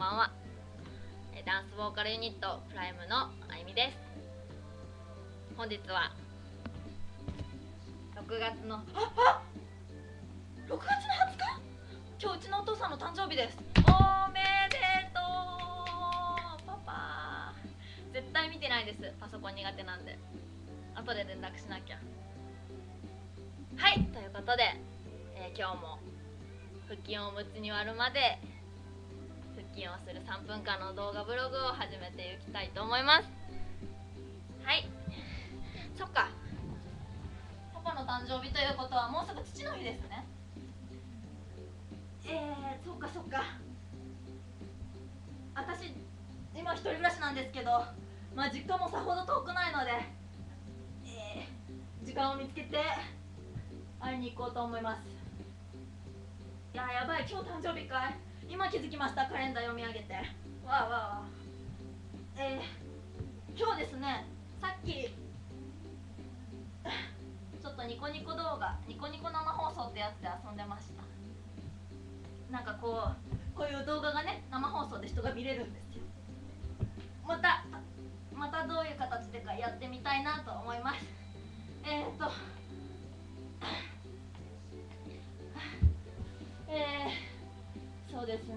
ばんは。ダンスボーカルユニットプライムのあゆみです。本日は6月の20日、今日うちのお父さんの誕生日です。おめでとうパパ。絶対見てないです、パソコン苦手なんで。後で連絡しなきゃ。はい、ということで、今日も腹筋をおむつに割るまで腹筋をする3分間の動画ブログを始めていきたいと思います。はい、そっか、パパの誕生日ということはもうすぐ父の日ですね。そっかそっか。私今一人暮らしなんですけど、まあ実家もさほど遠くないので、時間を見つけて会いに行こうと思います。いやー、やばい、今日誕生日かい。今気づきました、カレンダー読み上げて。わあわあわあ。今日ですね、さっきちょっとニコニコ動画、ニコニコ生放送ってやつで遊んでました。なんかこういう動画がね、生放送で人が見れるんですよ。またどういう形でかやってみたいなと思います。そうですね、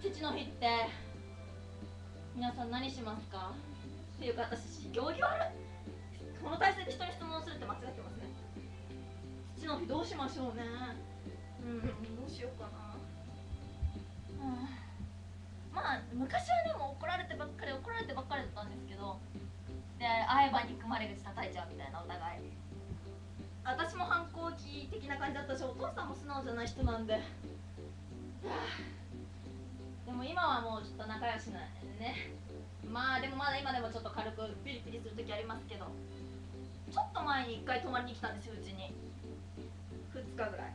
父の日って皆さん何しますかっていうか、私行儀悪い、この体勢で人に質問するって間違ってますね。父の日どうしましょうね。どうしようかな。まあ昔はね、もう怒られてばっかりだったんですけど、で会えば憎まれ口叩いちゃうみたいな、お互い。私も反抗期的な感じだったし、お父さんも素直じゃない人なんで。でも今はもうちょっと仲良しなんでね。まあでもまだ今でもちょっと軽くピリピリする時ありますけど、ちょっと前に1回泊まりに来たんですよ、うちに。2日ぐらい。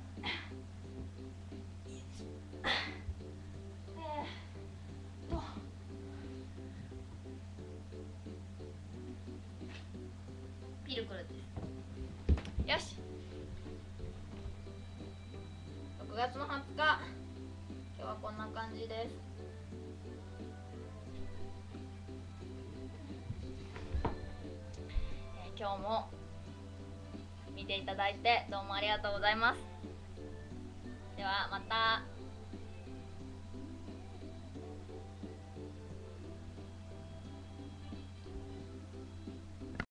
ピルクルです。よし、6月の20日今日はこんな感じです。今日も見ていただいてどうもありがとうございます。ではまた。